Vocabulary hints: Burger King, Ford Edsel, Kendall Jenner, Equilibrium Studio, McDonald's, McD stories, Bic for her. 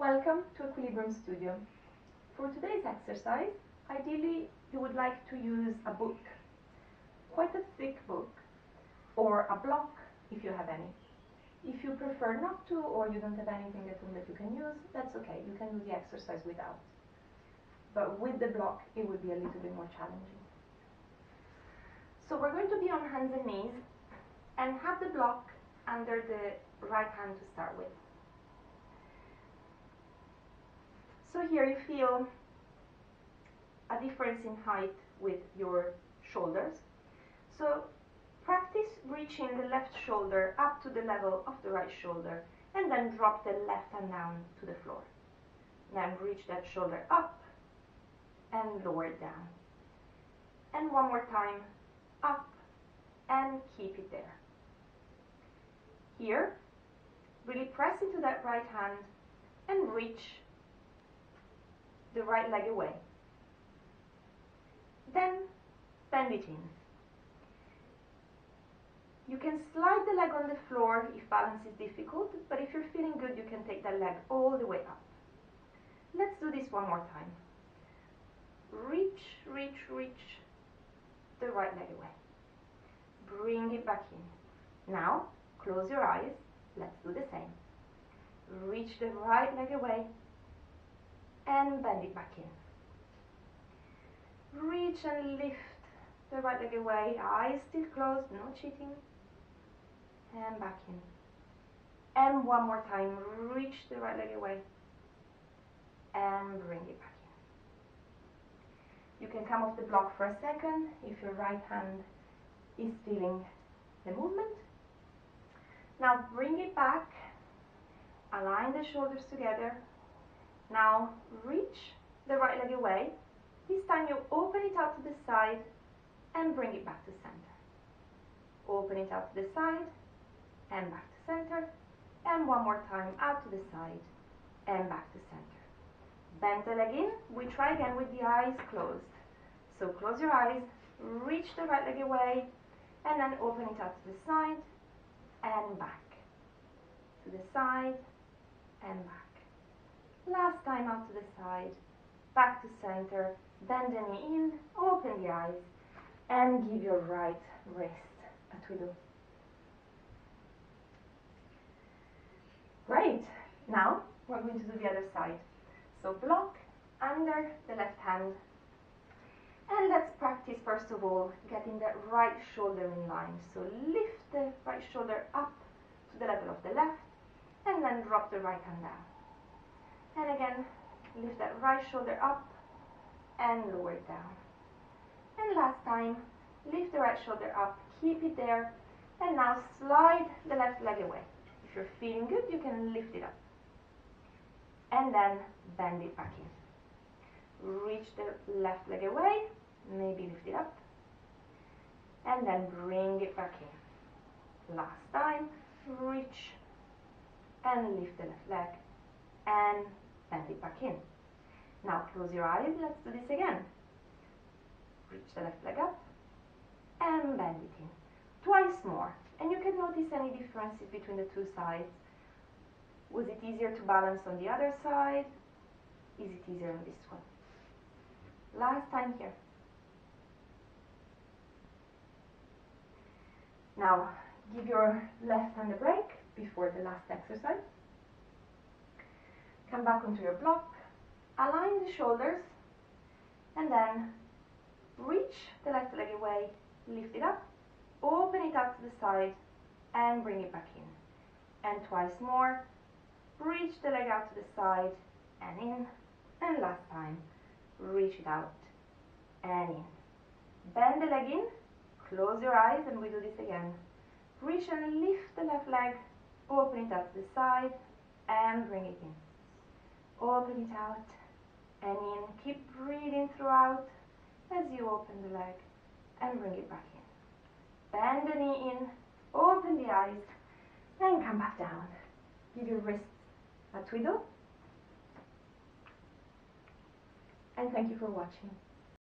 Welcome to Equilibrium Studio. For today's exercise, ideally you would like to use a book, quite a thick book, or a block if you have any. If you prefer not to, or you don't have anything at home that you can use, that's okay, you can do the exercise without. But with the block, it would be a little bit more challenging. So we're going to be on hands and knees, and have the block under the right hand to start with. So here you feel a difference in height with your shoulders. So practice reaching the left shoulder up to the level of the right shoulder, and then drop the left hand down to the floor. Then reach that shoulder up and lower it down. And one more time, up and keep it there. Here, really press into that right hand and reach the right leg away. Then bend it in. You can slide the leg on the floor if balance is difficult, but if you're feeling good, you can take that leg all the way up. Let's do this one more time. Reach, reach, reach the right leg away. Bring it back in. Now, close your eyes, let's do the same. Reach the right leg away and bend it back in. Reach and lift the right leg away, eyes still closed, no cheating. And back in. And one more time, reach the right leg away and bring it back in. You can come off the block for a second if your right hand is feeling the movement. Now bring it back, align the shoulders together. Now reach the right leg away. This time you open it out to the side and bring it back to center. Open it out to the side and back to center. And one more time, out to the side and back to center. Bend the leg in. We try again with the eyes closed. So close your eyes, reach the right leg away, and then open it out to the side and back, to the side and back. Last time, out to the side, back to center, bend the knee in, open the eyes, and give your right wrist a twiddle. Great! Now we're going to do the other side. So block under the left hand, and let's practice first of all getting that right shoulder in line. So lift the right shoulder up to the level of the left, and then drop the right hand down. And again, lift that right shoulder up and lower it down. And last time, lift the right shoulder up, keep it there, and now slide the left leg away. If you're feeling good, you can lift it up. And then bend it back in. Reach the left leg away, maybe lift it up, and then bring it back in. Last time, reach and lift the left leg, and bend it back in. Now close your eyes, let's do this again. Reach the left leg up and bend it in. Twice more, and you can notice any differences between the two sides. Was it easier to balance on the other side? Is it easier on this one? Last time here. Now give your left hand a break before the last exercise. Come back onto your block, align the shoulders, and then reach the left leg away, lift it up, open it up to the side, and bring it back in. And twice more, reach the leg out to the side, and in, and last time, reach it out, and in. Bend the leg in, close your eyes, and we do this again. Reach and lift the left leg, open it up to the side, and bring it in. Open it out and in. Keep breathing throughout as you open the leg and bring it back in. Bend the knee in, open the eyes, and come back down. Give your wrist a twiddle. And thank you for watching.